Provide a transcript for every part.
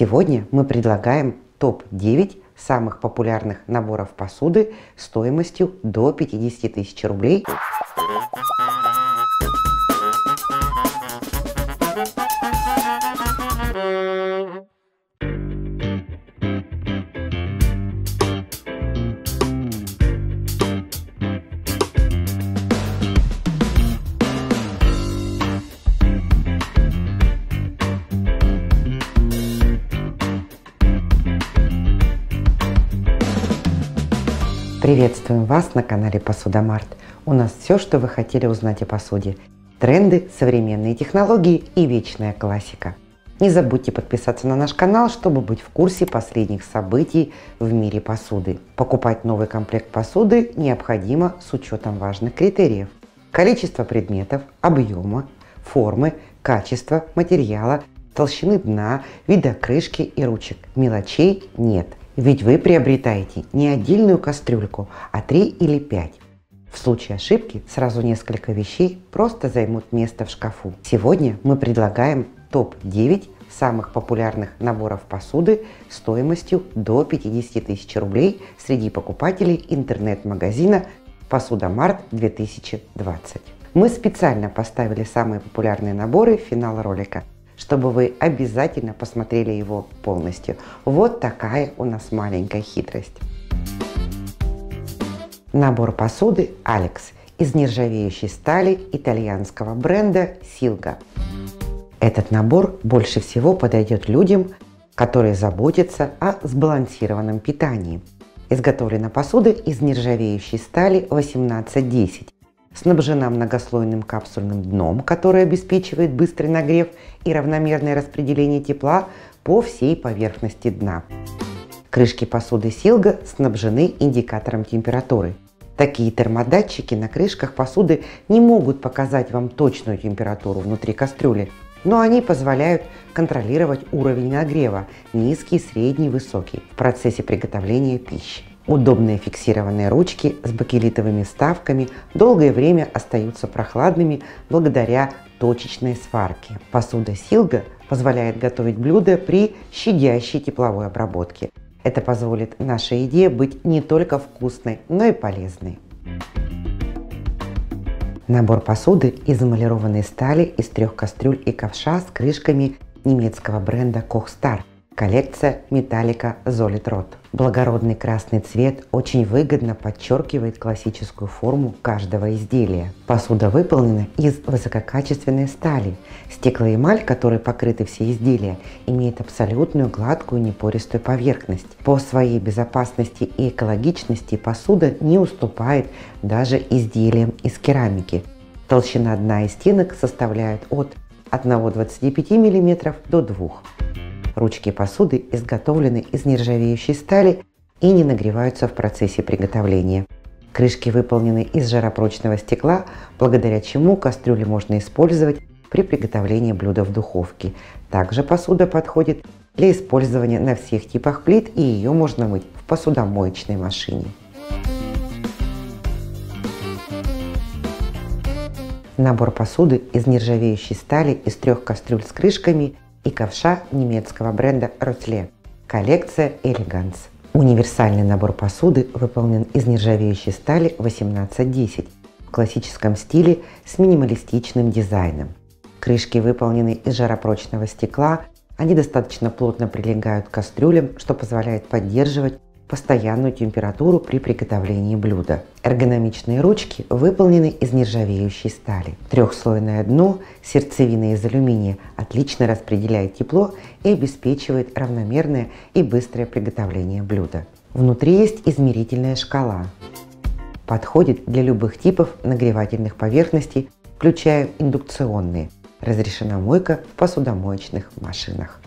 Сегодня мы предлагаем топ-9 самых популярных наборов посуды стоимостью до 50 тысяч рублей. Приветствуем вас на канале Посуда Март. У нас все, что вы хотели узнать о посуде. Тренды, современные технологии и вечная классика. Не забудьте подписаться на наш канал, чтобы быть в курсе последних событий в мире посуды. Покупать новый комплект посуды необходимо с учетом важных критериев: количества предметов, объема, формы, качества материала, толщины дна, вида крышки и ручек. Мелочей нет. Ведь вы приобретаете не отдельную кастрюльку, а 3 или 5. В случае ошибки сразу несколько вещей просто займут место в шкафу. Сегодня мы предлагаем топ-9 самых популярных наборов посуды стоимостью до 50 тысяч рублей среди покупателей интернет-магазина «Посуда Март 2020». Мы специально поставили самые популярные наборы в финал ролика, чтобы вы обязательно посмотрели его полностью. Вот такая у нас маленькая хитрость. Набор посуды Alex из нержавеющей стали итальянского бренда Silga. Этот набор больше всего подойдет людям, которые заботятся о сбалансированном питании. Изготовлена посуда из нержавеющей стали 1810. Снабжена многослойным капсульным дном, который обеспечивает быстрый нагрев и равномерное распределение тепла по всей поверхности дна. Крышки посуды Silga снабжены индикатором температуры. Такие термодатчики на крышках посуды не могут показать вам точную температуру внутри кастрюли, но они позволяют контролировать уровень нагрева – низкий, средний, высокий – в процессе приготовления пищи. Удобные фиксированные ручки с бакелитовыми вставками долгое время остаются прохладными благодаря точечной сварке. Посуда Silga позволяет готовить блюда при щадящей тепловой обработке. Это позволит нашей еде быть не только вкусной, но и полезной. Набор посуды из эмалированной стали из 3 кастрюль и ковша с крышками немецкого бренда Kochstar. Коллекция Metallica Solid Rot. Благородный красный цвет очень выгодно подчеркивает классическую форму каждого изделия. Посуда выполнена из высококачественной стали. Стеклоэмаль, которой покрыты все изделия, имеет абсолютную гладкую непористую поверхность. По своей безопасности и экологичности посуда не уступает даже изделиям из керамики. Толщина дна и стенок составляет от 1,25 мм до 2 мм. Ручки посуды изготовлены из нержавеющей стали и не нагреваются в процессе приготовления. Крышки выполнены из жаропрочного стекла, благодаря чему кастрюли можно использовать при приготовлении блюда в духовке. Также посуда подходит для использования на всех типах плит, и ее можно мыть в посудомоечной машине. Набор посуды из нержавеющей стали из 3 кастрюль с крышками и ковша немецкого бренда Roesle, коллекция Elegance. Универсальный набор посуды выполнен из нержавеющей стали 1810 в классическом стиле с минималистичным дизайном. Крышки выполнены из жаропрочного стекла, они достаточно плотно прилегают к кастрюлям, что позволяет поддерживать постоянную температуру при приготовлении блюда. Эргономичные ручки выполнены из нержавеющей стали. Трехслойное дно, сердцевина из алюминия отлично распределяет тепло и обеспечивает равномерное и быстрое приготовление блюда. Внутри есть измерительная шкала. Подходит для любых типов нагревательных поверхностей, включая индукционные. Разрешена мойка в посудомоечных машинах.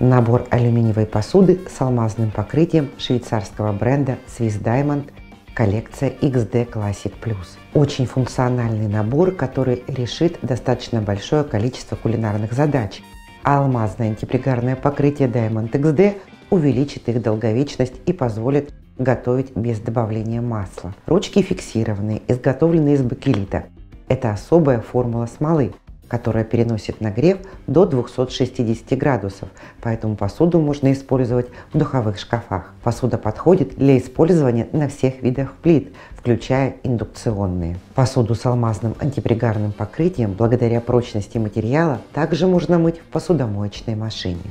Набор алюминиевой посуды с алмазным покрытием швейцарского бренда Swiss Diamond, коллекция XD Classic Plus. Очень функциональный набор, который решит достаточно большое количество кулинарных задач, а алмазное антипригарное покрытие Diamond XD увеличит их долговечность и позволит готовить без добавления масла. Ручки фиксированные, изготовлены из бакелита. Это особая формула смолы, которая переносит нагрев до 260 градусов, поэтому посуду можно использовать в духовых шкафах. Посуда подходит для использования на всех видах плит, включая индукционные. Посуду с алмазным антипригарным покрытием, благодаря прочности материала, также можно мыть в посудомоечной машине.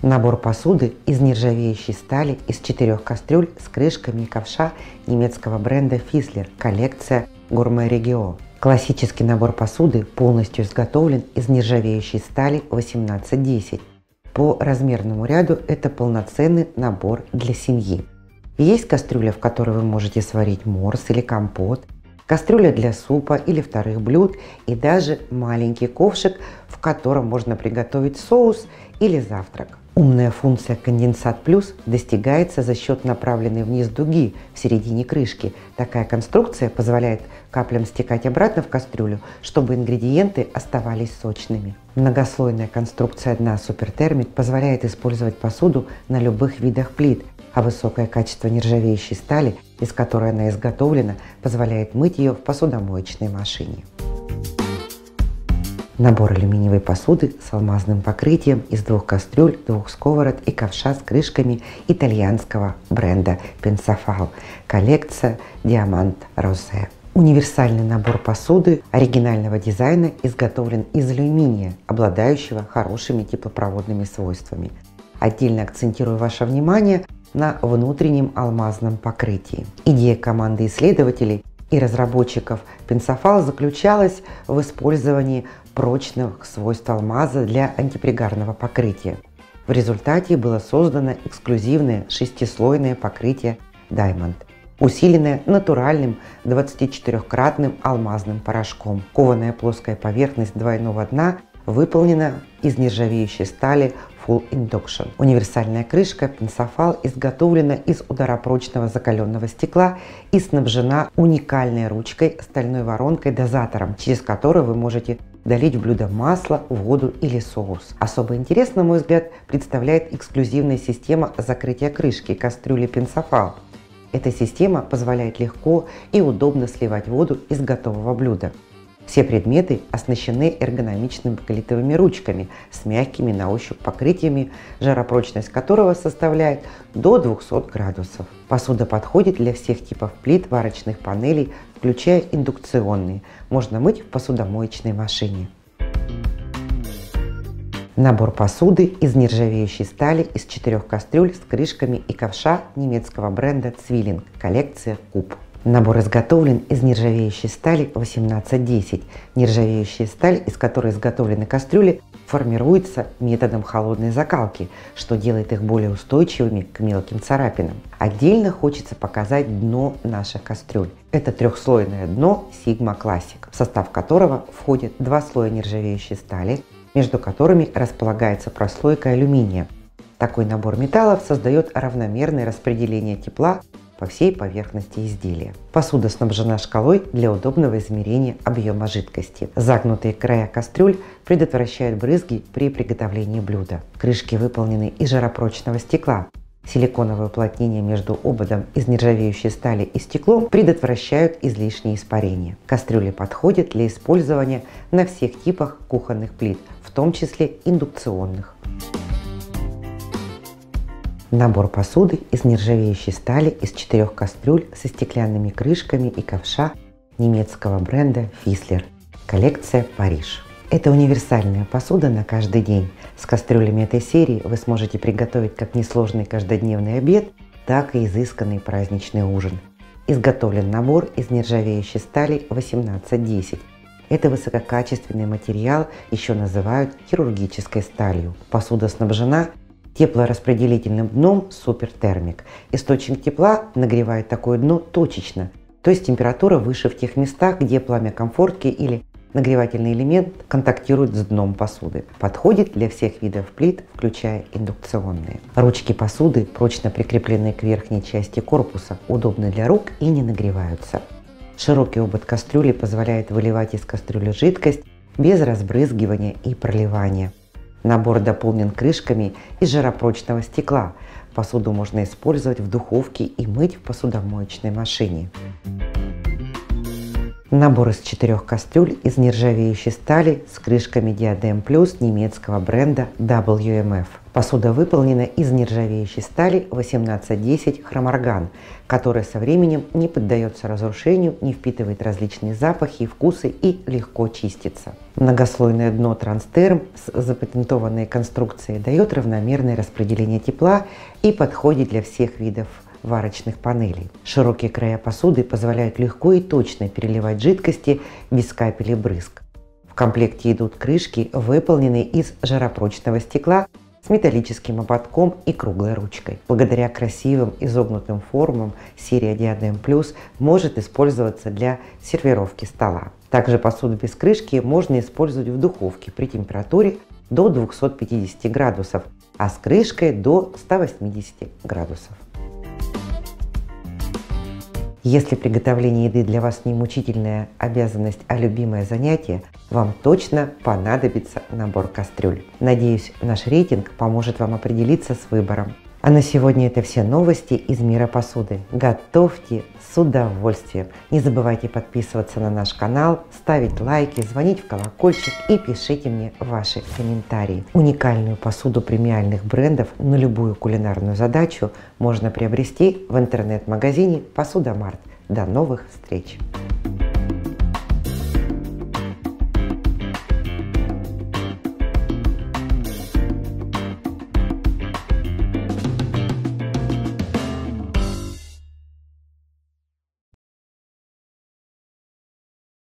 Набор посуды из нержавеющей стали из 4 кастрюль с крышками и ковша немецкого бренда Fissler, коллекция Gourmet Regio. Классический набор посуды полностью изготовлен из нержавеющей стали 18-10. По размерному ряду это полноценный набор для семьи. Есть кастрюля, в которой вы можете сварить морс или компот, кастрюля для супа или вторых блюд и даже маленький ковшик, в котором можно приготовить соус или завтрак. Умная функция «Конденсат плюс» достигается за счет направленной вниз дуги в середине крышки. Такая конструкция позволяет каплям стекать обратно в кастрюлю, чтобы ингредиенты оставались сочными. Многослойная конструкция дна «Супертермит» позволяет использовать посуду на любых видах плит, а высокое качество нержавеющей стали, из которой она изготовлена, позволяет мыть ее в посудомоечной машине. Набор алюминиевой посуды с алмазным покрытием из 2 кастрюль, 2 сковород и ковша с крышками итальянского бренда Pensofal, коллекция Diamond Roesle. Универсальный набор посуды оригинального дизайна изготовлен из алюминия, обладающего хорошими теплопроводными свойствами. Отдельно акцентирую ваше внимание на внутреннем алмазном покрытии. Идея команды исследователей и разработчиков Pensofal заключалась в использовании прочных свойств алмаза для антипригарного покрытия. В результате было создано эксклюзивное шестислойное покрытие Diamond, усиленное натуральным 24-кратным алмазным порошком. Кованая плоская поверхность двойного дна выполнена из нержавеющей стали Full Induction. Универсальная крышка Pensofal изготовлена из ударопрочного закаленного стекла и снабжена уникальной ручкой с стальной воронкой-дозатором, через которую вы можете долить в блюдо масло, воду или соус. Особо интерес, на мой взгляд, представляет эксклюзивная система закрытия крышки кастрюли Pensofal. Эта система позволяет легко и удобно сливать воду из готового блюда. Все предметы оснащены эргономичными бакелитовыми ручками с мягкими на ощупь покрытиями, жаропрочность которого составляет до 200 градусов. Посуда подходит для всех типов плит, варочных панелей, включая индукционные. Можно мыть в посудомоечной машине. Набор посуды из нержавеющей стали из 4 кастрюль с крышками и ковша немецкого бренда Zwilling, коллекция Cube. Набор изготовлен из нержавеющей стали 18-10. Нержавеющая сталь, из которой изготовлены кастрюли, формируется методом холодной закалки, что делает их более устойчивыми к мелким царапинам. Отдельно хочется показать дно наших кастрюль. Это трехслойное дно Sigma Classic, в состав которого входит 2 слоя нержавеющей стали, между которыми располагается прослойка алюминия. Такой набор металлов создает равномерное распределение тепла по всей поверхности изделия. Посуда снабжена шкалой для удобного измерения объема жидкости. Загнутые края кастрюль предотвращают брызги при приготовлении блюда. Крышки выполнены из жаропрочного стекла. Силиконовое уплотнение между ободом из нержавеющей стали и стеклом предотвращают излишние испарения. Кастрюли подходят для использования на всех типах кухонных плит, в том числе индукционных. Набор посуды из нержавеющей стали из 4 кастрюль со стеклянными крышками и ковша немецкого бренда Fissler, коллекция Paris. Это универсальная посуда на каждый день. С кастрюлями этой серии вы сможете приготовить как несложный каждодневный обед, так и изысканный праздничный ужин. Изготовлен набор из нержавеющей стали 18-10. Это высококачественный материал, еще называют хирургической сталью. Посуда снабжена теплораспределительным дном «Супертермик». Источник тепла нагревает такое дно точечно, то есть температура выше в тех местах, где пламя комфортки или нагревательный элемент контактирует с дном посуды. Подходит для всех видов плит, включая индукционные. Ручки посуды прочно прикреплены к верхней части корпуса, удобны для рук и не нагреваются. Широкий обод кастрюли позволяет выливать из кастрюли жидкость без разбрызгивания и проливания. Набор дополнен крышками из жаропрочного стекла. Посуду можно использовать в духовке и мыть в посудомоечной машине. Набор из 4 кастрюль из нержавеющей стали с крышками Диадема Плюс немецкого бренда WMF. Посуда выполнена из нержавеющей стали 1810 хроморган, которая со временем не поддается разрушению, не впитывает различные запахи и вкусы и легко чистится. Многослойное дно транстерм с запатентованной конструкцией дает равномерное распределение тепла и подходит для всех видов варочных панелей. Широкие края посуды позволяют легко и точно переливать жидкости без капель и брызг. В комплекте идут крышки, выполненные из жаропрочного стекла с металлическим ободком и круглой ручкой. Благодаря красивым изогнутым формам серия Diadema Plus может использоваться для сервировки стола. Также посуду без крышки можно использовать в духовке при температуре до 250 градусов, а с крышкой до 180 градусов. Если приготовление еды для вас не мучительная обязанность, а любимое занятие, вам точно понадобится набор кастрюль. Надеюсь, наш рейтинг поможет вам определиться с выбором. А на сегодня это все новости из мира посуды. Готовьте с удовольствием. Не забывайте подписываться на наш канал, ставить лайки, звонить в колокольчик и пишите мне ваши комментарии. Уникальную посуду премиальных брендов на любую кулинарную задачу можно приобрести в интернет-магазине «Посуда Март». До новых встреч!